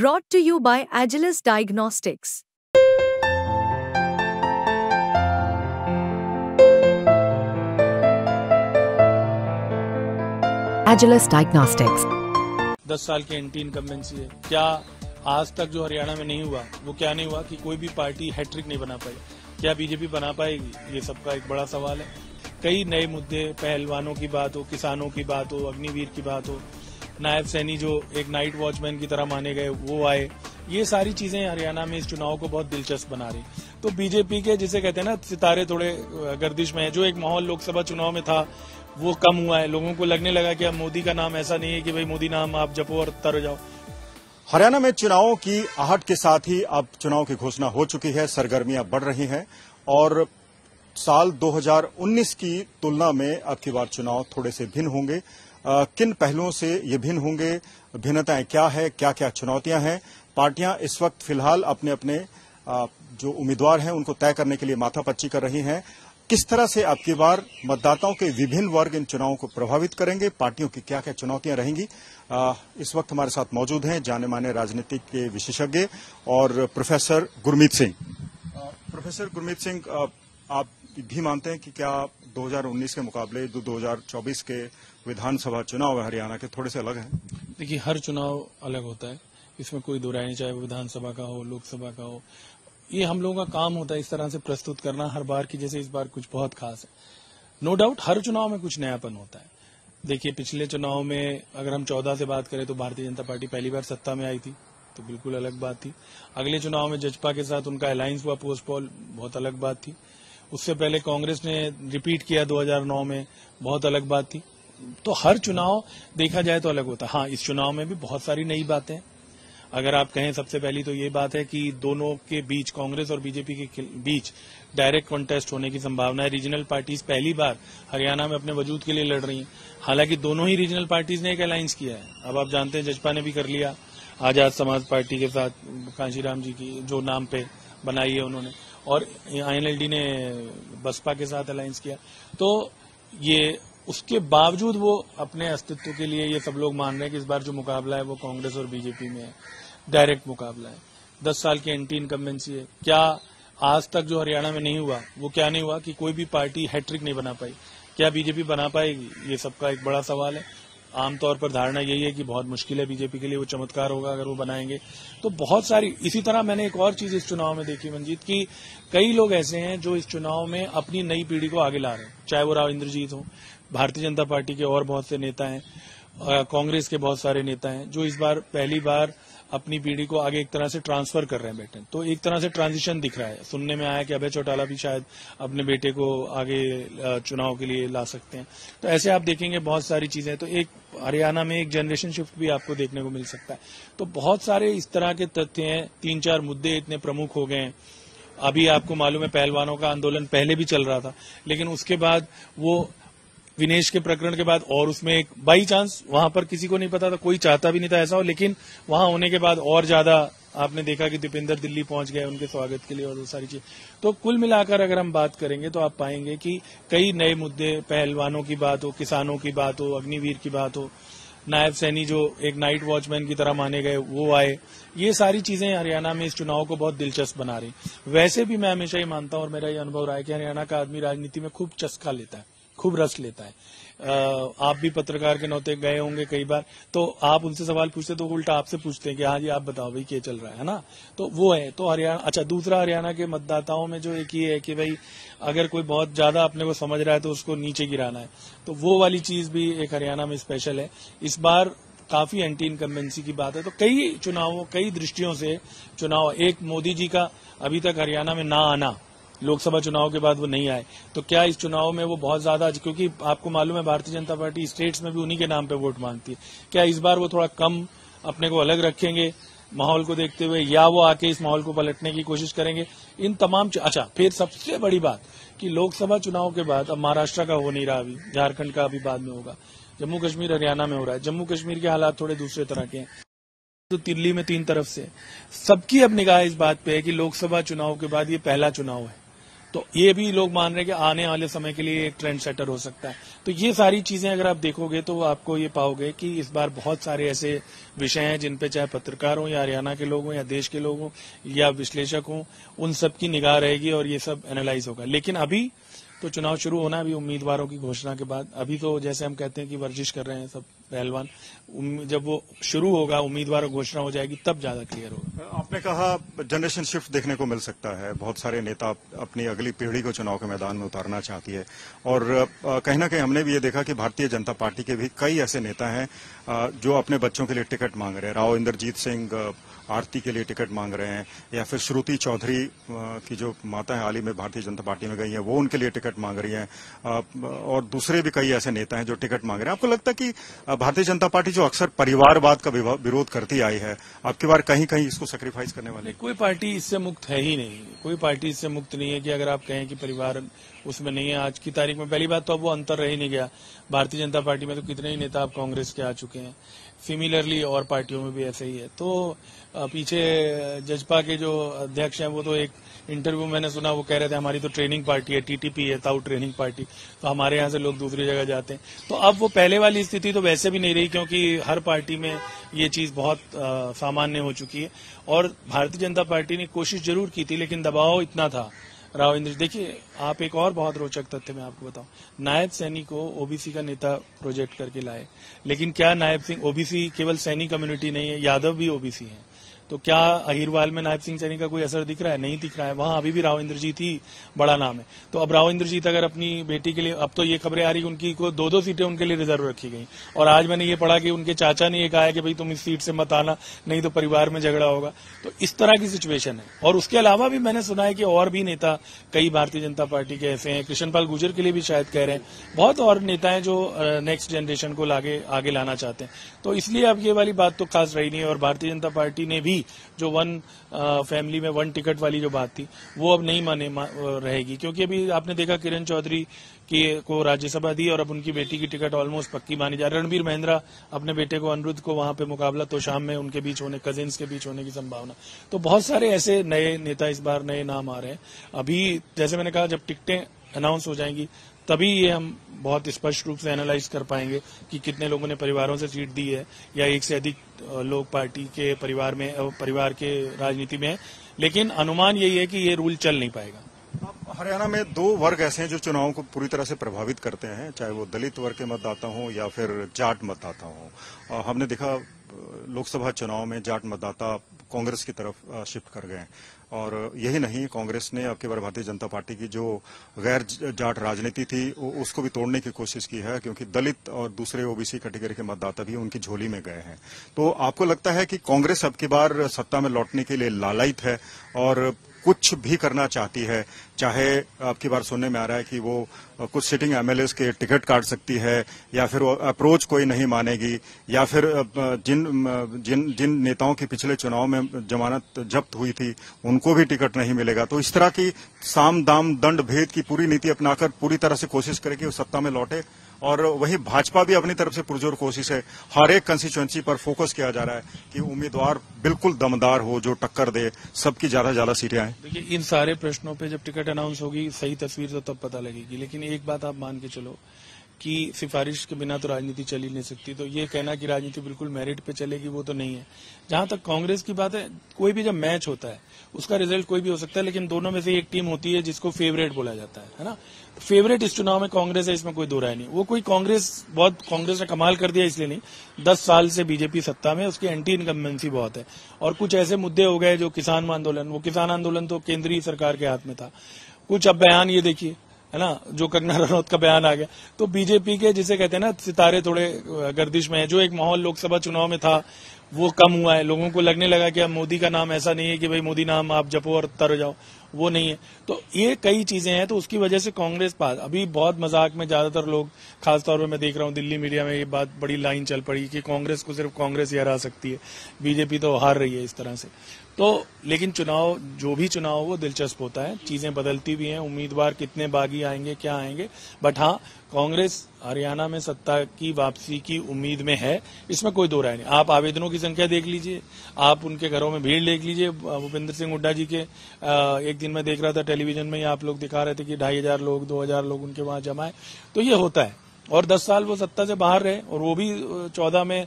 Brought to you by Agilus Diagnostics. Agilus Diagnostics. 10 साल की anti incumbency है। क्या आज तक जो हरियाणा में नहीं हुआ वो क्या नहीं हुआ कि कोई भी पार्टी हैट्रिक नहीं बना पाई? क्या बीजेपी बना पाएगी? ये सबका एक बड़ा सवाल है। कई नए मुद्दे, पहलवानों की बात हो, किसानों की बात हो, अग्निवीर की बात हो, नायब सैनी जो एक नाइट वॉचमैन की तरह माने गए वो आए, ये सारी चीजें हरियाणा में इस चुनाव को बहुत दिलचस्प बना रही। तो बीजेपी के जिसे कहते हैं ना सितारे थोड़े गर्दिश में है। जो एक माहौल लोकसभा चुनाव में था वो कम हुआ है। लोगों को लगने लगा कि अब मोदी का नाम ऐसा नहीं है कि भाई मोदी नाम आप जपो और तर जाओ। हरियाणा में चुनावों की आहट के साथ ही अब चुनाव की घोषणा हो चुकी है, सरगर्मियां बढ़ रही हैं और साल 2019 की तुलना में अब की बार चुनाव थोड़े से भिन्न होंगे। किन पहलुओं से ये भिन्न होंगे, भिन्नताएं क्या है, क्या क्या चुनौतियां हैं, पार्टियां इस वक्त फिलहाल अपने अपने जो उम्मीदवार हैं उनको तय करने के लिए माथापच्ची कर रही हैं। किस तरह से अब की बार मतदाताओं के विभिन्न वर्ग इन चुनावों को प्रभावित करेंगे, पार्टियों की क्या क्या चुनौतियां रहेंगी, इस वक्त हमारे साथ मौजूद हैं जाने माने राजनीति के विशेषज्ञ और प्रोफेसर गुरमीत सिंह। प्रोफेसर गुरमीत सिंह, आप भी मानते हैं कि क्या 2019 के मुकाबले 2024 के विधानसभा चुनाव हरियाणा के थोड़े से अलग हैं? देखिए, हर चुनाव अलग होता है, इसमें कोई दो राय नहीं, चाहे वो विधानसभा का हो, लोकसभा का हो। ये हम लोगों का काम होता है इस तरह से प्रस्तुत करना, हर बार की जैसे इस बार कुछ बहुत खास है। नो डाउट हर चुनाव में कुछ नयापन होता है। देखिए, पिछले चुनाव में अगर हम 14 से बात करें तो भारतीय जनता पार्टी पहली बार सत्ता में आई थी तो बिल्कुल अलग बात थी। अगले चुनाव में जजपा के साथ उनका अलायंस हुआ पोस्ट पोल, बहुत अलग बात थी। उससे पहले कांग्रेस ने रिपीट किया 2009 में, बहुत अलग बात थी। तो हर चुनाव देखा जाए तो अलग होता है। हाँ, इस चुनाव में भी बहुत सारी नई बातें। अगर आप कहें, सबसे पहली तो ये बात है कि दोनों के बीच, कांग्रेस और बीजेपी के बीच डायरेक्ट कॉन्टेस्ट होने की संभावना है। रीजनल पार्टीज पहली बार हरियाणा में अपने वजूद के लिए लड़ रही हैं। हालांकि दोनों ही रीजनल पार्टीज ने एक अलायंस किया है। अब आप जानते हैं जजपा ने भी कर लिया आजाद समाज पार्टी के साथ, कांशीराम जी की जो नाम पे बनाई है उन्होंने, और आईएनएलडी ने बसपा के साथ अलायंस किया। तो ये उसके बावजूद वो अपने अस्तित्व के लिए ये सब लोग मान रहे हैं कि इस बार जो मुकाबला है वो कांग्रेस और बीजेपी में है, डायरेक्ट मुकाबला है। 10 साल की एंटी इनकम्बेंसी है। क्या आज तक जो हरियाणा में नहीं हुआ वो क्या नहीं हुआ कि कोई भी पार्टी हैट्रिक नहीं बना पाई? क्या बीजेपी बना पाएगी? ये सबका एक बड़ा सवाल है। आमतौर पर धारणा यही है कि बहुत मुश्किल है बीजेपी के लिए, वो चमत्कार होगा अगर वो बनाएंगे। तो बहुत सारी इसी तरह मैंने एक और चीज इस चुनाव में देखी मंजीत, कि कई लोग ऐसे हैं जो इस चुनाव में अपनी नई पीढ़ी को आगे ला रहे हैं, चाहे वो राव इंद्रजीत हो, भारतीय जनता पार्टी के और बहुत से नेता हैं, कांग्रेस के बहुत सारे नेता हैं जो इस बार पहली बार अपनी पीढ़ी को आगे एक तरह से ट्रांसफर कर रहे हैं बेटे। तो एक तरह से ट्रांजिशन दिख रहा है। सुनने में आया कि अभय चौटाला भी शायद अपने बेटे को आगे चुनाव के लिए ला सकते हैं। तो ऐसे आप देखेंगे बहुत सारी चीजें। तो एक हरियाणा में एक जनरेशन शिफ्ट भी आपको देखने को मिल सकता है। तो बहुत सारे इस तरह के तथ्य हैं। 3-4 मुद्दे इतने प्रमुख हो गए हैं। अभी आपको मालूम है पहलवानों का आंदोलन पहले भी चल रहा था, लेकिन उसके बाद वो विनेश के प्रकरण के बाद और उसमें एक बाई चांस वहां पर किसी को नहीं पता था, कोई चाहता भी नहीं था ऐसा हो, लेकिन वहां होने के बाद और ज्यादा आपने देखा कि दीपेंद्र दिल्ली पहुंच गए उनके स्वागत के लिए और वो सारी चीज। तो कुल मिलाकर अगर हम बात करेंगे तो आप पाएंगे कि कई नए मुद्दे, पहलवानों की बात हो, किसानों की बात हो, अग्निवीर की बात हो, नायब सैनी जो एक नाइट वॉचमैन की तरह माने गए वो आए, ये सारी चीजें हरियाणा में इस चुनाव को बहुत दिलचस्प बना रही। वैसे भी मैं हमेशा ये मानता हूं और मेरा ये अनुभव रहा है कि हरियाणा का आदमी राजनीति में खूब चस्का लेता है, खूब रस लेता है। आप भी पत्रकार के नाते गए होंगे कई बार, तो आप उनसे सवाल पूछते तो उल्टा आपसे पूछते हैं कि हाँ जी आप बताओ भाई क्या चल रहा है ना। तो वो है। तो हरियाणा, अच्छा दूसरा हरियाणा के मतदाताओं में जो एक ये है कि भाई अगर कोई बहुत ज्यादा अपने को समझ रहा है तो उसको नीचे गिराना है, तो वो वाली चीज भी एक हरियाणा में स्पेशल है। इस बार काफी एंटी इनकम्बेंसी की बात है। तो कई चुनावों, कई दृष्टियों से चुनाव, एक मोदी जी का अभी तक हरियाणा में ना आना, लोकसभा चुनाव के बाद वो नहीं आए, तो क्या इस चुनाव में वो बहुत ज्यादा, क्योंकि आपको मालूम है भारतीय जनता पार्टी स्टेट्स में भी उन्हीं के नाम पे वोट मांगती है, क्या इस बार वो थोड़ा कम अपने को अलग रखेंगे माहौल को देखते हुए, या वो आके इस माहौल को पलटने की कोशिश करेंगे? इन तमाम अच्छा, फिर सबसे बड़ी बात कि लोकसभा चुनाव के बाद अब महाराष्ट्र का हो नहीं रहा, अभी झारखंड का अभी बाद में होगा, जम्मू कश्मीर हरियाणा में हो रहा है। जम्मू कश्मीर के हालात थोड़े दूसरे तरह के हैं, तो दिल्ली में 3 तरफ से सबकी अब निगाह इस बात पर है कि लोकसभा चुनाव के बाद ये पहला चुनाव है तो ये भी लोग मान रहे हैं कि आने वाले समय के लिए एक ट्रेंड सेटर हो सकता है। तो ये सारी चीजें अगर आप देखोगे तो आपको ये पाओगे कि इस बार बहुत सारे ऐसे विषय हैं जिन पे चाहे पत्रकार हो या हरियाणा के लोग हों या देश के लोग हों या विश्लेषक हों, उन सब की निगाह रहेगी और ये सब एनालाइज होगा। लेकिन अभी तो चुनाव शुरू होना, अभी उम्मीदवारों की घोषणा के बाद, अभी तो जैसे हम कहते हैं कि वर्जिश कर रहे हैं सब पहलवान, जब वो शुरू होगा उम्मीदवारों की घोषणा हो जाएगी तब ज्यादा क्लियर होगा। आपने कहा जनरेशन शिफ्ट देखने को मिल सकता है, बहुत सारे नेता अपनी अगली पीढ़ी को चुनाव के मैदान में उतारना चाहती है और कहीं ना कहीं हमने भी ये देखा कि भारतीय जनता पार्टी के भी कई ऐसे नेता हैं जो अपने बच्चों के लिए टिकट मांग रहे हैं। राव इंद्रजीत सिंह आरती के लिए टिकट मांग रहे हैं, या फिर श्रुति चौधरी की जो माता है हाल ही में भारतीय जनता पार्टी में गई है वो उनके लिए टिकट मांग रही हैं, और दूसरे भी कई ऐसे नेता हैं जो टिकट मांग रहे हैं। आपको लगता है कि भारतीय जनता पार्टी जो अक्सर परिवारवाद का विरोध करती आई है, आपकी बार कहीं कहीं इसको सेक्रीफाइस करने वाली? कोई पार्टी इससे मुक्त है ही नहीं, कोई पार्टी इससे मुक्त नहीं है कि अगर आप कहें कि परिवार उसमें नहीं है। आज की तारीख में पहली बात तो अब वो अंतर रह ही नहीं गया, भारतीय जनता पार्टी में तो कितने ही नेता आप कांग्रेस के आ चुके हैं, सिमिलरली और पार्टियों में भी ऐसा ही है। तो पीछे जजपा के जो अध्यक्ष हैं वो तो एक इंटरव्यू मैंने सुना, वो कह रहे थे हमारी तो ट्रेनिंग पार्टी है, टीटीपी है, ताऊ ट्रेनिंग पार्टी, तो हमारे यहाँ से लोग दूसरी जगह जाते हैं। तो अब वो पहले वाली स्थिति तो वैसे भी नहीं रही क्योंकि हर पार्टी में ये चीज बहुत सामान्य हो चुकी है। और भारतीय जनता पार्टी ने कोशिश जरूर की थी लेकिन दबाव इतना था। राव इंद्र, देखिए आप एक और बहुत रोचक तथ्य मैं आपको बताऊं, नायब सैनी को ओबीसी का नेता प्रोजेक्ट करके लाए, लेकिन क्या नायब सिंह ओबीसी, केवल सैनी कम्युनिटी नहीं है, यादव भी ओबीसी हैं, तो क्या अहिरवाल में नायब सिंह सैनी का कोई असर दिख रहा है? नहीं दिख रहा है, वहां अभी भी राव इंद्रजीत ही बड़ा नाम है। तो अब राव इंद्रजीत अगर अपनी बेटी के लिए, अब तो ये खबरें आ रही उनकी को 2-2 सीटें उनके लिए रिजर्व रखी गई, और आज मैंने ये पढ़ा कि उनके चाचा ने ये कहा है कि भाई तुम इस सीट से मत आना नहीं तो परिवार में झगड़ा होगा। तो इस तरह की सिचुएशन है। और उसके अलावा भी मैंने सुना है कि और भी नेता कई भारतीय जनता पार्टी के ऐसे हैं, कृष्णपाल गुर्जर के लिए भी शायद कह रहे हैं, बहुत और नेता है जो नेक्स्ट जनरेशन को आगे लाना चाहते हैं। तो इसलिए अब ये वाली बात तो खास रही नहीं है। और भारतीय जनता पार्टी ने भी जो वन फैमिली में वन टिकट वाली जो बात थी वो अब नहीं माने रहेगी, क्योंकि अभी आपने देखा किरण चौधरी को राज्यसभा दी और अब उनकी बेटी की टिकट ऑलमोस्ट पक्की मानी जा रही। रणबीर महिंद्रा अपने बेटे को अनिरुद्ध को वहां पे मुकाबला तो शाम में उनके बीच होने, कजिन्स के बीच होने की संभावना। तो बहुत सारे ऐसे नए नेता इस बार, नए नाम आ रहे हैं। अभी जैसे मैंने कहा जब टिकटें अनाउंस हो जाएंगी तभी ये हम बहुत स्पष्ट रूप से एनालाइज कर पाएंगे कि कितने लोगों ने परिवारों से सीट दी है या एक से अधिक लोग पार्टी के परिवार में, परिवार के राजनीति में है। लेकिन अनुमान यही है कि ये रूल चल नहीं पाएगा। हरियाणा में दो वर्ग ऐसे हैं जो चुनाव को पूरी तरह से प्रभावित करते हैं, चाहे वो दलित वर्ग के मतदाता हों या फिर जाट मतदाता हों। हमने देखा लोकसभा चुनाव में जाट मतदाता कांग्रेस की तरफ शिफ्ट कर गए, और यही नहीं कांग्रेस ने अब की बार भारतीय जनता पार्टी की जो गैर जाट राजनीति थी उसको भी तोड़ने की कोशिश की है, क्योंकि दलित और दूसरे ओबीसी कैटेगरी के मतदाता भी उनकी झोली में गए हैं। तो आपको लगता है कि कांग्रेस अब की बार सत्ता में लौटने के लिए लालायित है और कुछ भी करना चाहती है, चाहे आपकी बार सुनने में आ रहा है कि वो कुछ सिटिंग एमएलए के टिकट काट सकती है, या फिर वो अप्रोच कोई नहीं मानेगी, या फिर जिन नेताओं की पिछले चुनाव में जमानत जब्त हुई थी उनको भी टिकट नहीं मिलेगा। तो इस तरह की साम दाम दंड भेद की पूरी नीति अपनाकर पूरी तरह से कोशिश करेगी वो सत्ता में लौटे। और वहीं भाजपा भी अपनी तरफ से पुरजोर कोशिश है, हर एक कंस्टिट्यूएंसी पर फोकस किया जा रहा है कि उम्मीदवार बिल्कुल दमदार हो जो टक्कर दे, सबकी ज्यादा से ज्यादा सीटें आए। देखिए इन सारे प्रश्नों पे जब टिकट अनाउंस होगी सही तस्वीर तो तब पता लगेगी, लेकिन एक बात आप मान के चलो कि सिफारिश के बिना तो राजनीति चल ही नहीं सकती। तो ये कहना कि राजनीति बिल्कुल मेरिट पे चलेगी वो तो नहीं है। जहां तक कांग्रेस की बात है, कोई भी जब मैच होता है उसका रिजल्ट कोई भी हो सकता है, लेकिन दोनों में से एक टीम होती है जिसको फेवरेट बोला जाता है ना। फेवरेट इस चुनाव में कांग्रेस है, इसमें कोई दो राय नहीं। वो कोई कांग्रेस बहुत कांग्रेस ने कमाल कर दिया इसलिए नहीं, 10 साल से बीजेपी सत्ता में, उसकी एंटी इनकम्बेंसी बहुत है। और कुछ ऐसे मुद्दे हो गए जो किसान आंदोलन, वो किसान आंदोलन तो केंद्रीय सरकार के हाथ में था। कुछ अब बयान ये देखिए है ना, जो कंगना रनौत का बयान आ गया, तो बीजेपी के जिसे कहते हैं ना सितारे थोड़े गर्दिश में है। जो एक माहौल लोकसभा चुनाव में था वो कम हुआ है, लोगों को लगने लगा कि अब मोदी का नाम ऐसा नहीं है कि भाई मोदी नाम आप जपो और तर जाओ, वो नहीं है। तो ये कई चीजें हैं, तो उसकी वजह से कांग्रेस पास अभी बहुत मजाक में ज्यादातर लोग, खासतौर पर मैं देख रहा हूँ दिल्ली मीडिया में ये बात बड़ी लाइन चल पड़ी कि कांग्रेस को सिर्फ कांग्रेस ही हरा सकती है, बीजेपी तो हार रही है इस तरह से। तो लेकिन चुनाव, जो भी चुनाव हो वो दिलचस्प होता है, चीजें बदलती भी हैं, उम्मीदवार कितने बागी आएंगे क्या आएंगे, बट हाँ कांग्रेस हरियाणा में सत्ता की वापसी की उम्मीद में है, इसमें कोई दो राय नहीं। आप आवेदनों की संख्या देख लीजिए, आप उनके घरों में भीड़ देख लीजिए। भूपेंद्र सिंह हुड्डा जी के एक दिन में देख रहा था टेलीविजन में, आप लोग दिखा रहे थे कि 2500 लोग 2000 लोग उनके वहां जमाए। तो ये होता है। और 10 साल वो सत्ता से बाहर रहे और वो भी 14 में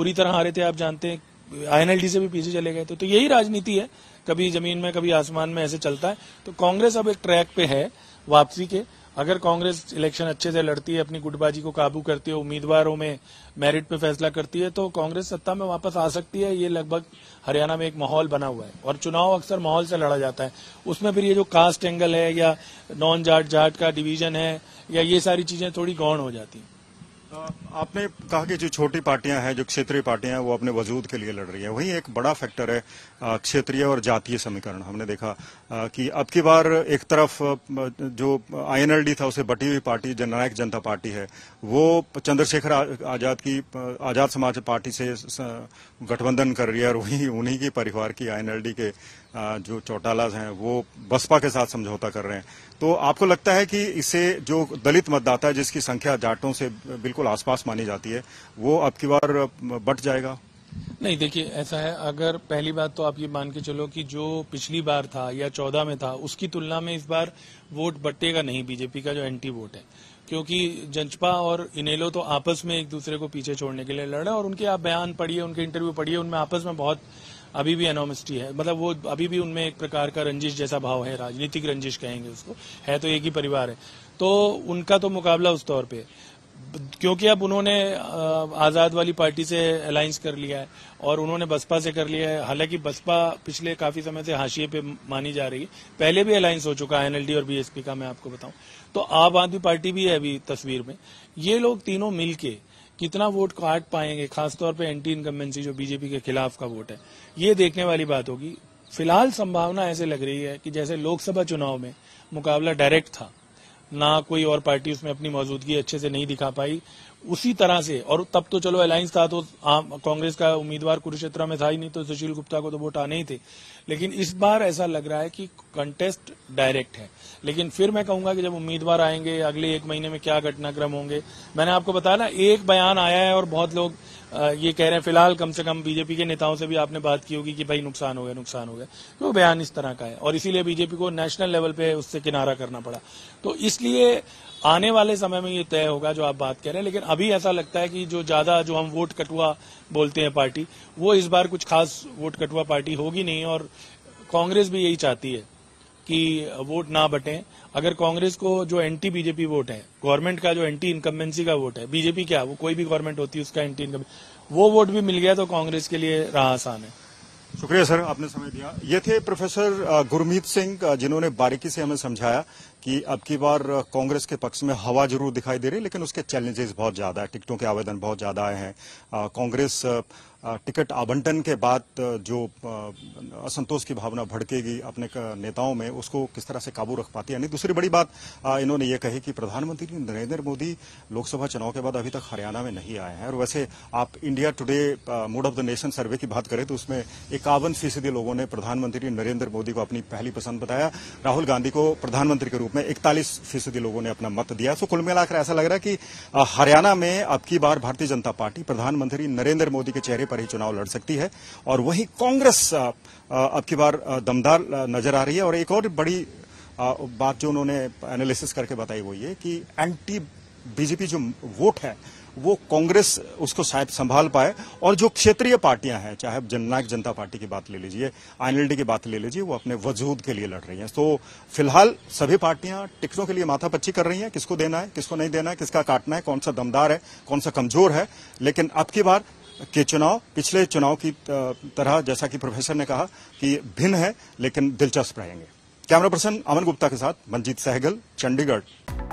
बुरी तरह हारे थे, आप जानते हैं। INLD से भी पीछे चले गए थे। तो यही राजनीति है, कभी जमीन में कभी आसमान में ऐसे चलता है। तो कांग्रेस अब एक ट्रैक पे है वापसी के। अगर कांग्रेस इलेक्शन अच्छे से लड़ती है, अपनी गुटबाजी को काबू करती है, उम्मीदवारों में मेरिट पे फैसला करती है, तो कांग्रेस सत्ता में वापस आ सकती है। ये लगभग हरियाणा में एक माहौल बना हुआ है और चुनाव अक्सर माहौल से लड़ा जाता है। उसमें फिर ये जो कास्ट एंगल है या नॉन जाट जाट का डिवीजन है या ये सारी चीजें थोड़ी गौण हो जाती है। आपने कहा कि जो छोटी पार्टियां हैं, जो क्षेत्रीय पार्टियां हैं, वो अपने वजूद के लिए लड़ रही हैं। वही एक बड़ा फैक्टर है क्षेत्रीय और जातीय समीकरण। हमने देखा कि अब की बार एक तरफ जो INLD था उसे बटी हुई पार्टी जननायक जनता पार्टी है, वो चंद्रशेखर आजाद की आजाद समाज पार्टी से गठबंधन कर रही है और वहीं उन्हीं के परिवार की INLD के जो चौटालाज हैं वो बसपा के साथ समझौता कर रहे हैं। तो आपको लगता है कि इससे जो दलित मतदाता है, जिसकी संख्या जाटों से बिल्कुल आसपास मानी जाती है, वो अब की बार बट जाएगा? नहीं, देखिए ऐसा है, अगर पहली बात तो आप ये मान के चलो कि जो पिछली बार था या 14 में था उसकी तुलना में इस बार वोट बटेगा नहीं। बीजेपी का जो एंटी वोट है, क्योंकि जनपा और इनेलो तो आपस में एक दूसरे को पीछे छोड़ने के लिए लड़ रहे हैं। और उनके आप बयान पढ़िए, उनके इंटरव्यू पढ़िए, उनमें आपस में बहुत अभी भी एनोमिस्टी है। मतलब वो अभी भी उनमें एक प्रकार का रंजिश जैसा भाव है, राजनीतिक रंजिश कहेंगे उसको, है तो एक ही परिवार है। तो उनका तो मुकाबला उस तौर पे, क्योंकि अब उन्होंने आजाद वाली पार्टी से अलायंस कर लिया है और उन्होंने बसपा से कर लिया है। हालांकि बसपा पिछले काफी समय से हाशिए पे मानी जा रही है, पहले भी अलायंस हो चुका है INLD और BSP का, मैं आपको बताऊं। तो आम आदमी पार्टी भी है अभी तस्वीर में। ये लोग तीनों मिलके कितना वोट काट पाएंगे, खासतौर पर एंटी इनकम्बेंसी जो बीजेपी के खिलाफ का वोट है, ये देखने वाली बात होगी। फिलहाल संभावना ऐसे लग रही है कि जैसे लोकसभा चुनाव में मुकाबला डायरेक्ट था ना, कोई और पार्टी उसमें अपनी मौजूदगी अच्छे से नहीं दिखा पाई, उसी तरह से। और तब तो चलो अलायंस था तो कांग्रेस का उम्मीदवार कुरुक्षेत्र में था ही नहीं, तो सुशील गुप्ता को तो वोट आने ही थे। लेकिन इस बार ऐसा लग रहा है कि कंटेस्ट डायरेक्ट है। लेकिन फिर मैं कहूंगा कि जब उम्मीदवार आएंगे अगले एक महीने में क्या घटनाक्रम होंगे, मैंने आपको बताया ना। एक बयान आया है और बहुत लोग ये कह रहे हैं, फिलहाल कम से कम बीजेपी के नेताओं से भी आपने बात की होगी कि भाई नुकसान हो गया, नुकसान हो गया। तो बयान इस तरह का है और इसीलिए बीजेपी को नेशनल लेवल पे उससे किनारा करना पड़ा। तो इसलिए आने वाले समय में ये तय होगा जो आप बात कह रहे हैं। लेकिन अभी ऐसा लगता है कि जो ज्यादा जो हम वोट कटुआ बोलते हैं पार्टी, वो इस बार कुछ खास वोट कटुआ पार्टी होगी नहीं। और कांग्रेस भी यही चाहती है कि वोट ना बटें। अगर कांग्रेस को जो एंटी बीजेपी वोट है, गवर्नमेंट का जो एंटी इनकम्बेंसी का वोट है, बीजेपी क्या वो कोई भी गवर्नमेंट होती है उसका एंटी इनकम्बेंसी, वो वोट भी मिल गया तो कांग्रेस के लिए राह आसान है। शुक्रिया सर, आपने समय दिया। ये थे प्रोफेसर गुरमीत सिंह, जिन्होंने बारीकी से हमें समझाया कि अब की बार कांग्रेस के पक्ष में हवा जरूर दिखाई दे रही है, लेकिन उसके चैलेंजेस बहुत ज्यादा है। टिकटों के आवेदन बहुत ज्यादा आए हैं। कांग्रेस टिकट आवंटन के बाद जो असंतोष की भावना भड़केगी अपने नेताओं में, उसको किस तरह से काबू रख पाती है। यानी दूसरी बड़ी बात इन्होंने ये कही कि प्रधानमंत्री नरेंद्र मोदी लोकसभा चुनाव के बाद अभी तक हरियाणा में नहीं आए हैं। और वैसे आप India Today mood of the nation survey की बात करें तो उसमें 51% लोगों ने प्रधानमंत्री नरेंद्र मोदी को अपनी पहली पसंद बताया। राहुल गांधी को प्रधानमंत्री के रूप में 41% लोगों ने अपना मत दिया। तो कुल मिलाकर ऐसा लग रहा है कि हरियाणा में अब की बार भारतीय जनता पार्टी प्रधानमंत्री नरेंद्र मोदी के चेहरे पर ही चुनाव लड़ सकती है। और वहीं कांग्रेस अब की बार दमदार नजर आ रही है। और एक और बड़ी बात जो उन्होंने एनालिसिस करके बताई वो ये कि एंटी बीजेपी जो वोट है वो कांग्रेस उसको शायद संभाल पाए। और जो क्षेत्रीय पार्टियां हैं, चाहे जननायक जनता पार्टी की बात ले लीजिए, INLD की बात ले लीजिए, वो अपने वजूद के लिए लड़ रही हैं। तो फिलहाल सभी पार्टियां टिकटों के लिए माथापच्ची कर रही हैं, किसको देना है किसको नहीं देना है, किसका काटना है, कौन सा दमदार है कौन सा कमजोर है। लेकिन अब की बार के चुनाव पिछले चुनाव की तरह, जैसा कि प्रोफेसर ने कहा, कि भिन्न है लेकिन दिलचस्प रहेंगे। कैमरा पर्सन अमन गुप्ता के साथ मंजीत सहगल, चंडीगढ़।